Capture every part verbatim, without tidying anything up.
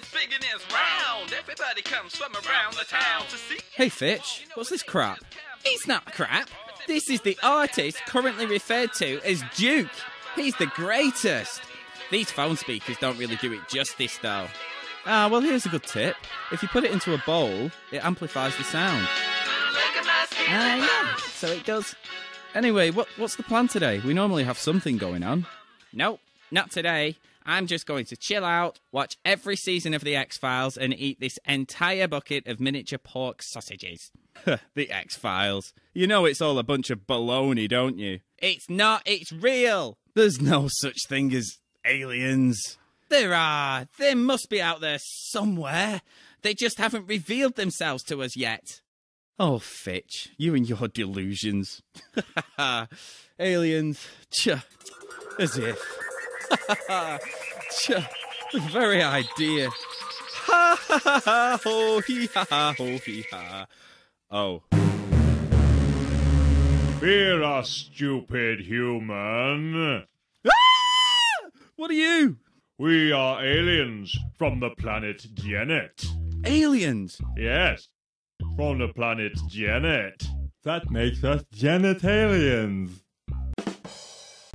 is big and it's round. Everybody comes from around the town to see. Hey Fitch, what's this crap? It's not crap. This is the artist currently referred to as Duke. He's the greatest. These phone speakers don't really do it justice though. Ah, well here's a good tip. If you put it into a bowl, it amplifies the sound. Ah, yeah, so it does. Anyway, what, what's the plan today? We normally have something going on. Nope, not today. I'm just going to chill out, watch every season of The X-Files, and eat this entire bucket of miniature pork sausages. The X-Files. You know it's all a bunch of baloney, don't you? It's not, it's real! There's no such thing as aliens. There are. They must be out there somewhere. They just haven't revealed themselves to us yet. Oh, Fitch, you and your delusions. Aliens. Chuh. As if. Chuh. The very idea. Ha ha ha ha ho hee ha ha ho hee ha. Oh. Fear us, stupid human. Ah! What are you? We are aliens from the planet Janet. Aliens? Yes. From the planet Janet. That makes us Genitaliens.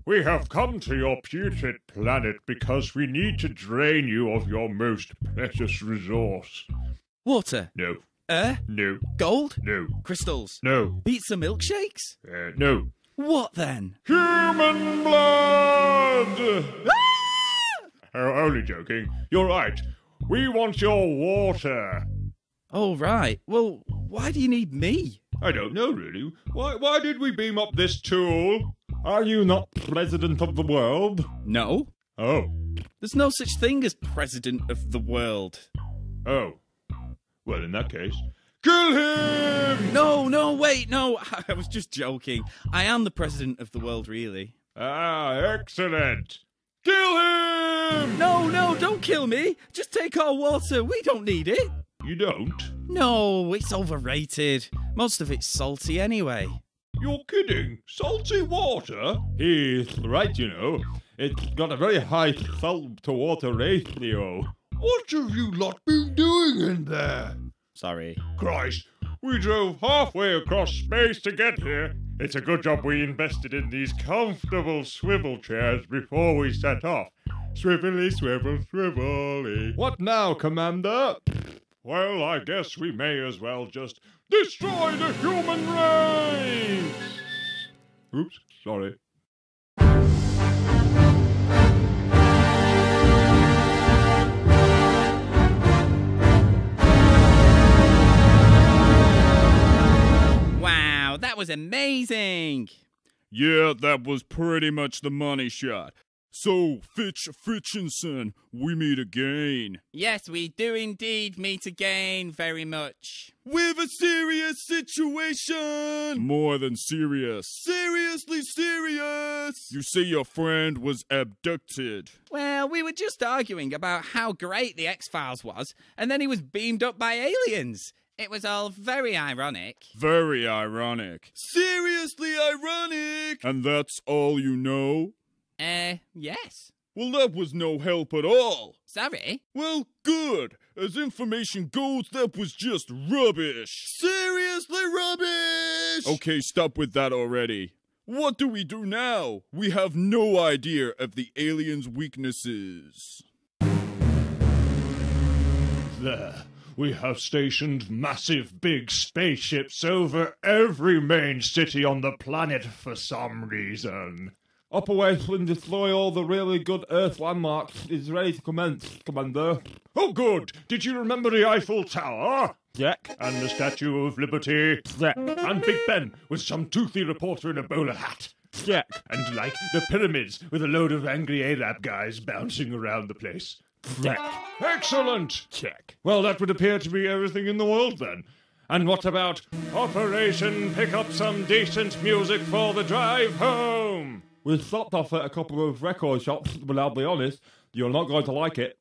We have come to your putrid planet because we need to drain you of your most precious resource. Water? No. Air? No. Gold? No. Crystals? No. Pizza milkshakes? Uh, no. What then? Human blood! Ah! Oh, only joking. You're right. We want your water. Oh, right. Well, why do you need me? I don't know, really. Why, why did we beam up this tool? Are you not president of the world? No. Oh. There's no such thing as president of the world. Oh. Well, in that case, kill him! No, no, wait, no. I was just joking. I am the president of the world, really. Ah, excellent. Kill him! No, no, don't kill me. Just take our water. We don't need it. You don't? No, it's overrated. Most of it's salty anyway. You're kidding? Salty water? He's right, you know. It's got a very high salt-to-water ratio. What have you lot been doing in there? Sorry. Christ, we drove halfway across space to get here. It's a good job we invested in these comfortable swivel chairs before we set off. Swivelly, swivel, swivelly. What now, Commander? Well, I guess we may as well just destroy the human race! Oops, sorry. Wow, that was amazing! Yeah, that was pretty much the money shot. So, Fitch Fritchinson, we meet again. Yes, we do indeed meet again, very much. With a serious situation! More than serious. Seriously serious! You say your friend was abducted. Well, we were just arguing about how great The X-Files was, and then he was beamed up by aliens. It was all very ironic. Very ironic. Seriously ironic! And that's all you know? Uh, yes. Well, that was no help at all. Sorry? Well, good. As information goes, that was just rubbish. Seriously rubbish! Okay, stop with that already. What do we do now? We have no idea of the aliens' weaknesses. There. We have stationed massive big spaceships over every main city on the planet for some reason. Operation Destroy All the Really Good Earth Landmarks is ready to commence, Commander. Oh good! Did you remember the Eiffel Tower? Check. And the Statue of Liberty? Check. And Big Ben with some toothy reporter in a bowler hat? Check. And like the pyramids with a load of angry Arab guys bouncing around the place? Check. Excellent! Check. Well, that would appear to be everything in the world then. And what about Operation Pick Up Some Decent Music for the Drive Home? We stopped off at a couple of record shops, but I'll be honest, you're not going to like it.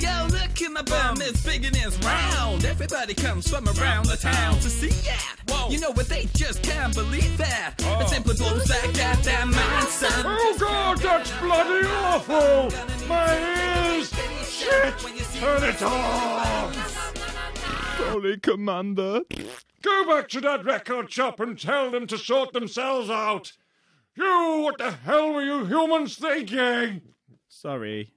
Yo, look at my bum, it's big and it's round. Everybody comes from around the town to see that. Whoa. You know what, they just can't believe that. Oh. It simply blows back at their mind, son. Oh, God, that's bloody awful! My ears! Fitch, turn it off! Sorry, Commander. Go back to that record shop and tell them to sort themselves out. You, what the hell were you humans thinking? Sorry.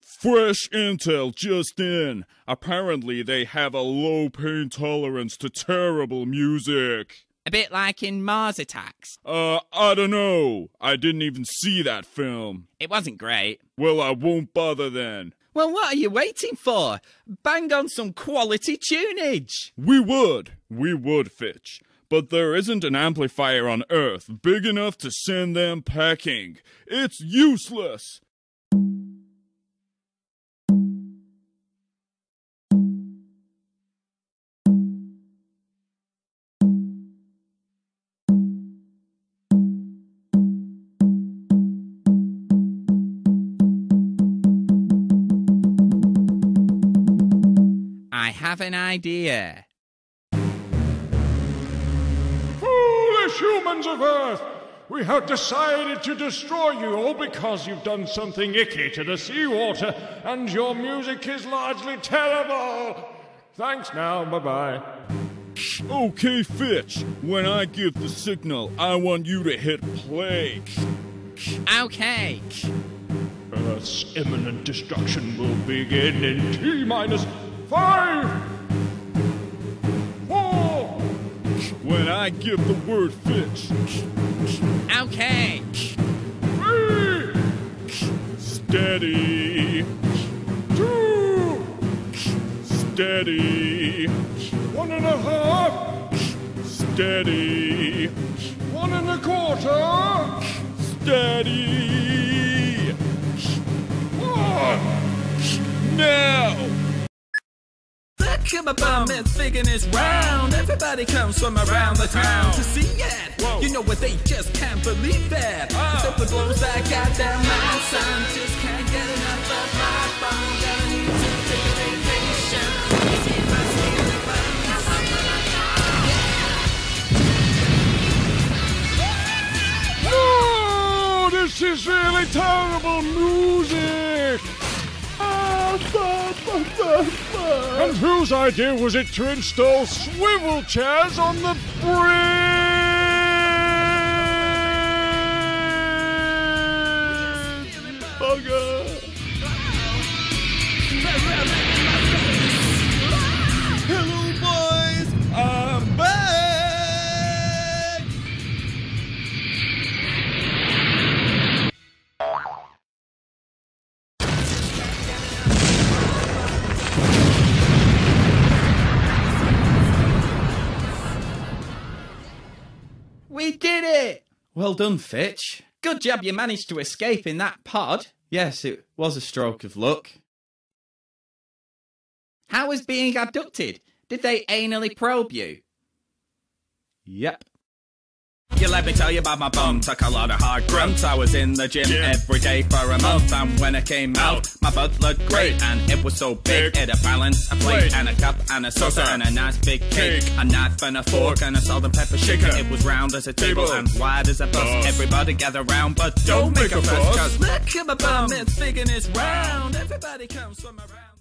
Fresh intel just in. Apparently they have a low pain tolerance to terrible music. A bit like in Mars Attacks. Uh, I don't know. I didn't even see that film. It wasn't great. Well, I won't bother then. Well, what are you waiting for? Bang on some quality tunage. We would. We would, Fitch. But there isn't an amplifier on Earth big enough to send them packing. It's useless. Have an idea. Foolish humans of Earth! We have decided to destroy you all because you've done something icky to the seawater and your music is largely terrible! Thanks now, bye-bye. Okay, Fitch. When I give the signal, I want you to hit play. Okay. Earth's imminent destruction will begin in T-minus... Five! Four! When I give the word, Fitch. Okay. Three! Steady. Two! Steady. One and a half! Steady. One and a quarter! Steady. One! Now! Come a bum and thinking it's round. Everybody comes from around the town to see it. Whoa. You know what? They just can't believe that. Oh. Except for those I got down my son. Just can't get enough of my bum. Gotta need to take a vacation. See if I see the bum. Oh, this is really terrible music. And whose idea was it to install swivel chairs on the bridge? Bugger! Hello, boys! I'm back! We did it! Well done, Fitch. Good job you managed to escape in that pod. Yes, it was a stroke of luck. How was being abducted? Did they anally probe you? Yep. You let me tell you about my bum. Took a lot of hard grunts. I was in the gym yeah. every day for a month. And when I came out, my butt looked great. And it was so big, it had balance, a plate Wait. and a cup and a saucer Sucker. and a nice big cake, cake. A knife and a fork and a salt and pepper shaker. It was round as a table, table. and wide as a bus. Boss. Everybody gather round, but don't, don't make a fuss. Cause look at my bum, it's big and it's round. Everybody comes from around.